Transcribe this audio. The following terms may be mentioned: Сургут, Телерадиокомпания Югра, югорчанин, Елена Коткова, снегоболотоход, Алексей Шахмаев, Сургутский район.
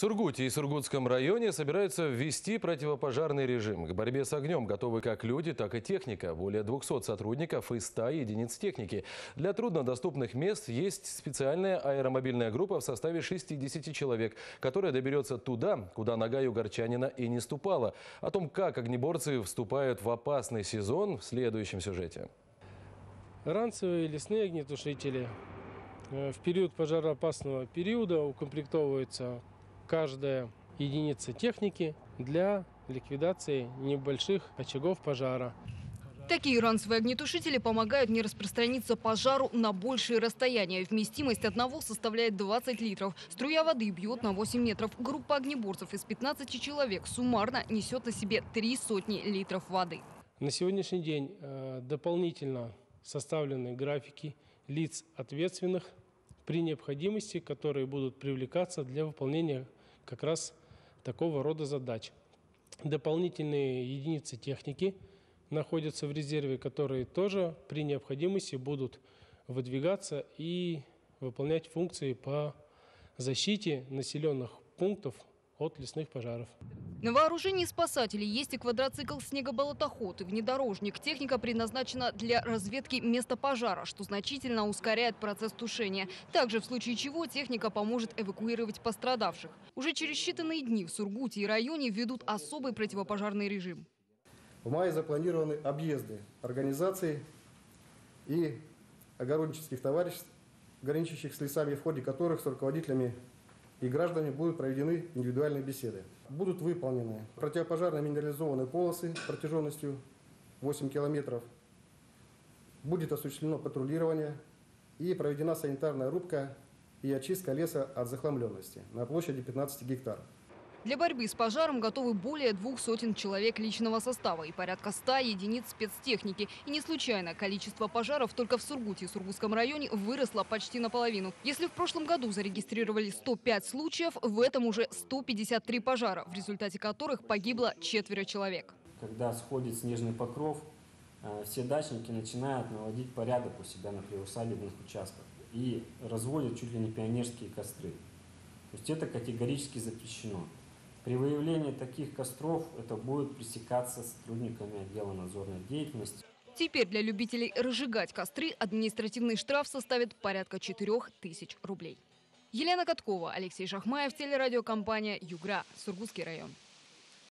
Сургуте и Сургутском районе собираются ввести противопожарный режим. К борьбе с огнем готовы как люди, так и техника. Более 200 сотрудников и 100 единиц техники. Для труднодоступных мест есть специальная аэромобильная группа в составе 60 человек, которая доберется туда, куда нога югорчанина и не ступала. О том, как огнеборцы вступают в опасный сезон, в следующем сюжете. Ранцевые лесные огнетушители в период пожароопасного периода укомплектовывается каждая единица техники для ликвидации небольших очагов пожара. Такие ранцевые огнетушители помогают не распространиться пожару на большие расстояния. Вместимость одного составляет 20 литров. Струя воды бьет на 8 метров. Группа огнеборцев из 15 человек суммарно несет на себе 3 сотни литров воды. На сегодняшний день дополнительно составлены графики лиц ответственных при необходимости, которые будут привлекаться для выполнения как раз такого рода задач. Дополнительные единицы техники находятся в резерве, которые тоже при необходимости будут выдвигаться и выполнять функции по защите населенных пунктов от лесных пожаров. На вооружении спасателей есть и квадроцикл, снегоболотоход и внедорожник. Техника предназначена для разведки места пожара, что значительно ускоряет процесс тушения. Также в случае чего техника поможет эвакуировать пострадавших. Уже через считанные дни в Сургуте и районе введут особый противопожарный режим. В мае запланированы объезды организаций и огороднических товариществ, граничащих с лесами, в ходе которых с руководителями и гражданами будут проведены индивидуальные беседы. Будут выполнены противопожарные минерализованные полосы протяженностью 8 километров. Будет осуществлено патрулирование и проведена санитарная рубка и очистка леса от захламленности на площади 15 гектаров. Для борьбы с пожаром готовы более 200 человек личного состава и порядка 100 единиц спецтехники. И не случайно количество пожаров только в Сургуте и Сургутском районе выросло почти наполовину. Если в прошлом году зарегистрировали 105 случаев, в этом уже 153 пожара, в результате которых погибло 4 человек. Когда сходит снежный покров, все дачники начинают наводить порядок у себя на приусадебных участках и разводят чуть ли не пионерские костры. То есть это категорически запрещено. При выявлении таких костров это будет пресекаться сотрудниками отдела надзорной деятельности. Теперь для любителей разжигать костры административный штраф составит порядка 4000 рублей. Елена Коткова, Алексей Шахмаев, телерадиокомпания «Югра», Сургутский район.